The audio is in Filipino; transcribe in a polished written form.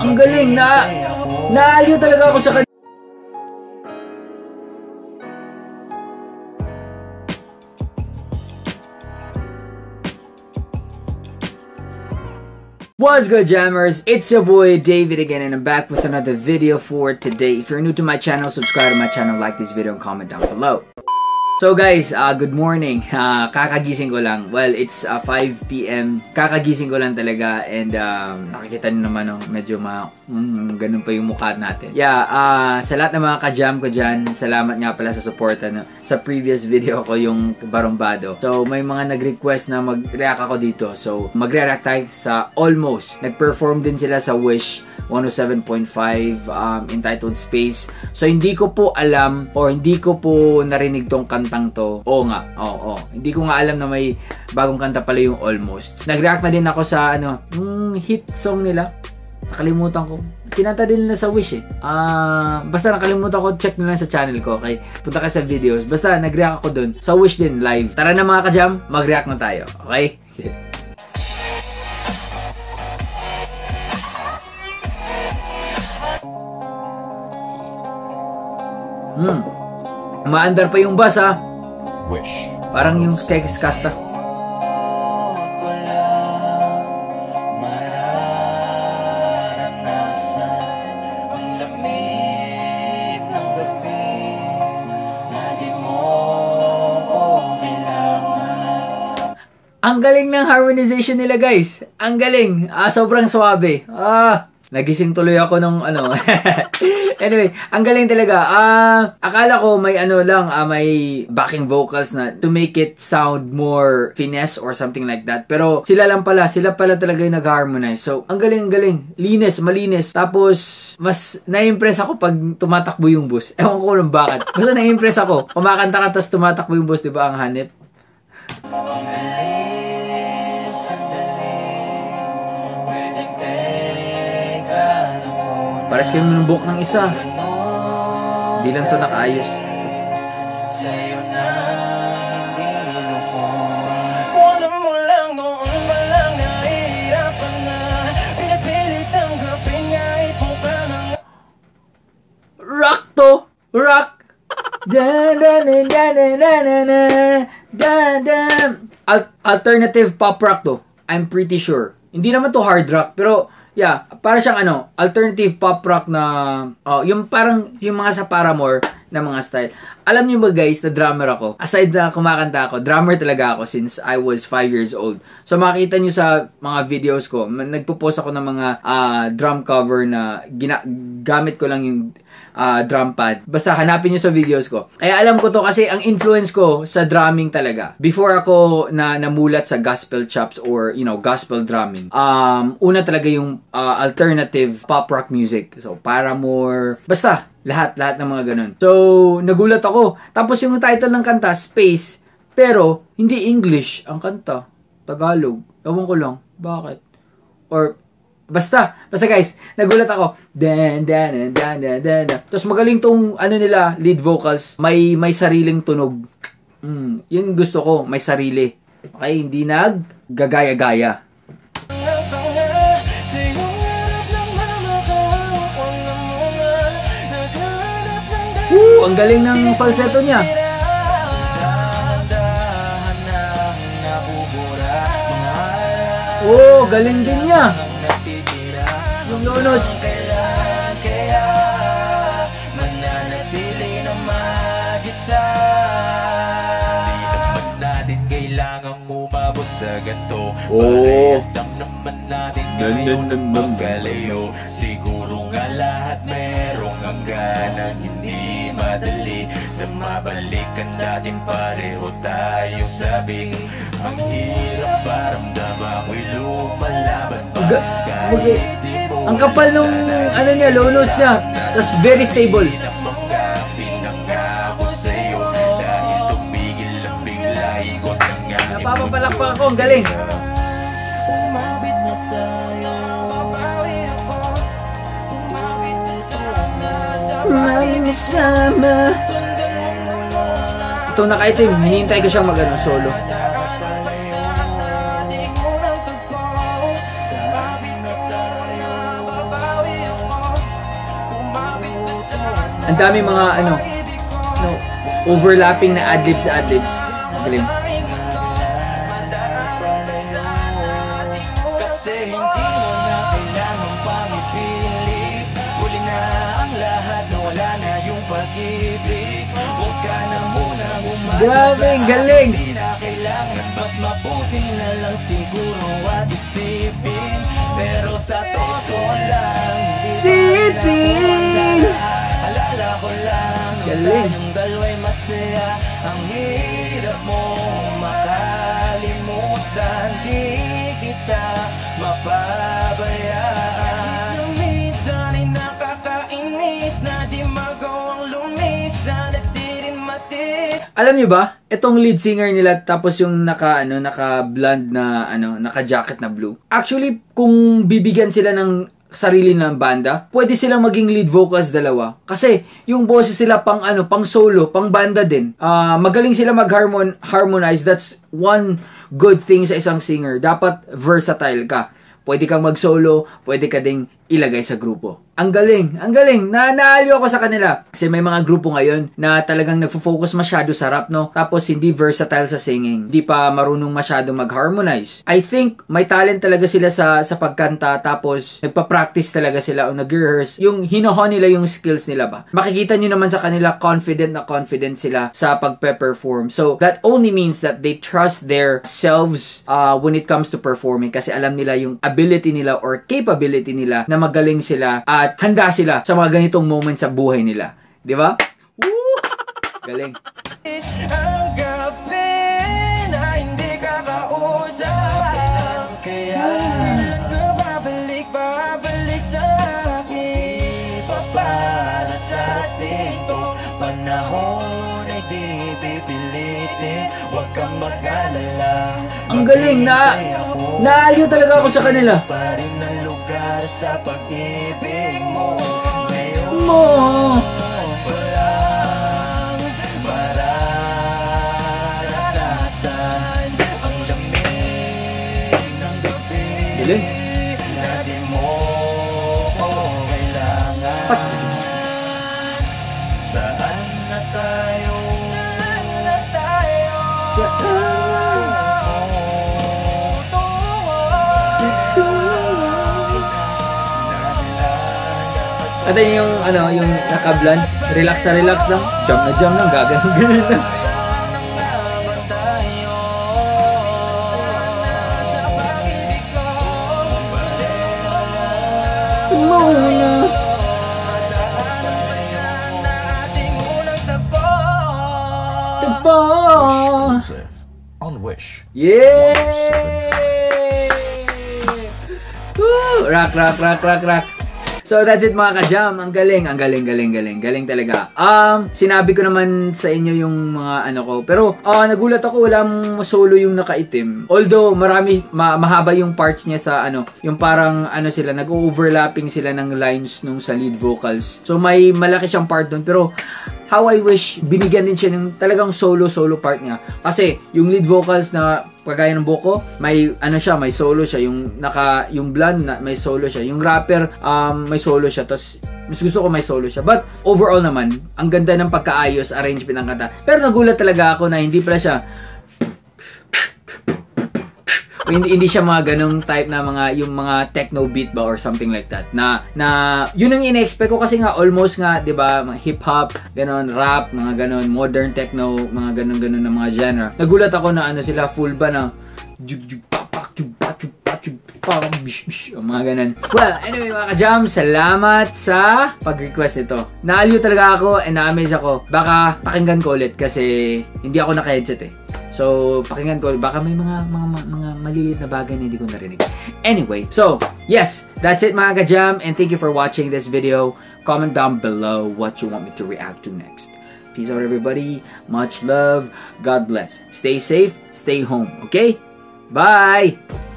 Ang galing na. Naaliw talaga ako sa kanya. What's good, Jammers? It's your boy David again, and I'm back with another video for today. If you're new to my channel, subscribe to my channel, like this video, and comment down below. So guys, good morning. Kakagising ko lang. Well, it's 5 PM. Kakagising ko lang talaga, and nakikita niyo naman, no? Medyo ganun pa yung mukha natin. Yeah, sa lahat ng mga ka-jam ko dyan, salamat nga pala sa suporta. No? Sa previous video ko, yung barumbado. So, may mga nag-request na mag-react ako dito. So, mag-react tayo sa Almost. Nag-perform din sila sa Wish 107.5, entitled Space. So, hindi ko po alam or hindi ko po narinig tong kantang to. Oo nga, oo, oo. Hindi ko nga alam na may bagong kanta pala yung Almost. Nag-react na din ako sa hit song nila. Nakalimutan ko. Kinanta din nila sa Wish eh. Basta nakalimutan ko, check na lang sa channel ko. Okay? Punta kayo sa videos. Basta nag-react ako dun. Sa Wish din, live. Tara na mga ka-jam, mag-react na tayo. Okay? Maandar pa yung bass, ha? Wish. Parang yung Kegis Kasta. Ang galing ng harmonization nila, guys. Ang galing. Sobrang suabe. Nagising tuloy ako nung ano. Anyway, ang galing talaga. Akala ko may ano lang, may backing vocals na to make it sound more finesse or something like that. Pero sila pala talaga yung nag-harmonize. So, ang galing. Linis, malinis. Tapos, mas na-impress ako pag tumatakbo yung bus. Ewan ko lang bakit. Basta na-impress ako. Kumakanta ka tapos tumatakbo yung bus, di ba? Ang hanip. Pares kayo minumbok ng isa. Hindi lang ito nakaayos. Rock to! Rock! Alternative pop rock to. I'm pretty sure. Hindi naman to hard rock, pero... Yeah, para siyang alternative pop rock na yung parang yung mga sa Paramore na mga style. Alam niyo ba guys, na drummer ako. Aside na kumakanta ako, drummer talaga ako since I was 5 years old. So makita niyo sa mga videos ko, nagpo-post ako ng mga drum cover na gamit ko lang yung drum pad. Basta hanapin nyo sa videos ko. Kaya alam ko to kasi ang influence ko sa drumming talaga. Before ako namulat sa gospel chops or gospel drumming, una talaga yung alternative pop rock music. So Paramore, basta lahat ng mga ganun. So nagulat ako. Tapos yung title ng kanta, Space, pero hindi English ang kanta. Tagalog. Ewan ko lang bakit. Or Basta guys, nagulat ako. Tapos magaling tong nila, lead vocals. May sariling tunog. Yun gusto ko, may sarili. Okay, hindi naggagaya-gaya. Ang galing ng falsetto niya. Galing din niya. Notes. Siguro nga lahat merong hanggan ang hindi madali na mabalikan natin, pareho tayo sabi. Ang hirap paramdaman, ako'y lumalaban pa kahit di. Ang kapal nung niya, low notes niya. Tapos very stable. Napapapalakpak ako, ang galing. Ito nakaitim, hinihintay ko siyang solo. Ang dami mga ano, no, overlapping na adlibs. Magaling. Grabe, galing. Mas mabuti na lang siguro at isipin, pero sa totoo lang isipin. Alala ko lang yung dalawa'y masaya. Ang hirap mo makalimutan, di kita mapabayaan. Kahit minsan ay nakakainis na di magawang lumisan at di rin matis. Alam nyo ba? Itong lead singer nila tapos yung naka-blonde na ano, naka-jacket na blue. Actually, kung bibigyan sila ng sarili ng banda, pwede silang maging lead vocals dalawa. Kasi yung boses nila pang ano, pang solo, pang banda din. Magaling sila mag-harmonize. That's one good thing sa isang singer. Dapat versatile ka. Pwede kang mag-solo, pwede ka ding ilagay sa grupo. Ang galing. Naaliw ako sa kanila. Kasi may mga grupo ngayon na talagang nagfo-focus masyado sa rap, no? Tapos hindi versatile sa singing. Hindi pa marunong masyado mag-harmonize. I think may talent talaga sila sa pagkanta, tapos nagpa-practice talaga sila o nag-rehearse. Yung hinohon nila yung skills nila ba. Makikita nyo naman sa kanila, confident sila sa pagpe-perform. So, that only means that they trust their selves when it comes to performing. Kasi alam nila yung ability nila or capability nila na magaling sila at handa sila sa mga ganitong moment sa buhay nila. Di ba? Woo! Galing. Ang galing na! Naaliw talaga ako sa kanila. Sa pag-ibig mo, ngayon pa lang mararanasan ang damig ng gabi na di mo kailangan. Saan na tayo? At yung ano, yung nakablan, relax lang, jam lang, gagano'n lang. On Wish. Yeah! Woo! Rock. So that's it mga ka-jam. Ang galing, Galing talaga. Sinabi ko naman sa inyo yung mga ano ko. Pero nagulat ako, walang solo yung nakaitim. Although marami, mahaba yung parts niya sa ano, yung parang ano sila, nag-overlapping sila ng lines nung sa lead vocals. So may malaki siyang part doon. Pero how I wish, binigyan din siya ng talagang solo part niya. Kasi yung lead vocals na kagaya ng Boko, may ano siya, may solo siya. Yung blonde na, may solo siya. Yung rapper, may solo siya. Tapos, mas gusto ko may solo siya. But, overall naman, ang ganda ng pagkaayos, arrangement ng kanta. Pero nagulat talaga ako na hindi pala siya hindi siya mga ganong type na yung mga techno beat ba or something like that na yun ang in-expect ko kasi nga almost nga 'di ba hip hop, ganon, rap, mga ganon, modern techno, mga ganon na mga genre. Nagulat ako na ano sila full ba na jug papak mga ganon. Well, anyway mga ka-jam, salamat sa pag-request nito. Naaliw talaga ako and na-amaze ako. Baka pakinggan ko ulit kasi hindi ako naka-headset eh. So, pakinggan ko. Baka may mga maliliit na bagay na hindi ko narinig. Anyway, so, yes. That's it mga ka-jam. And thank you for watching this video. Comment down below what you want me to react to next. Peace out everybody. Much love. God bless. Stay safe. Stay home. Okay? Bye!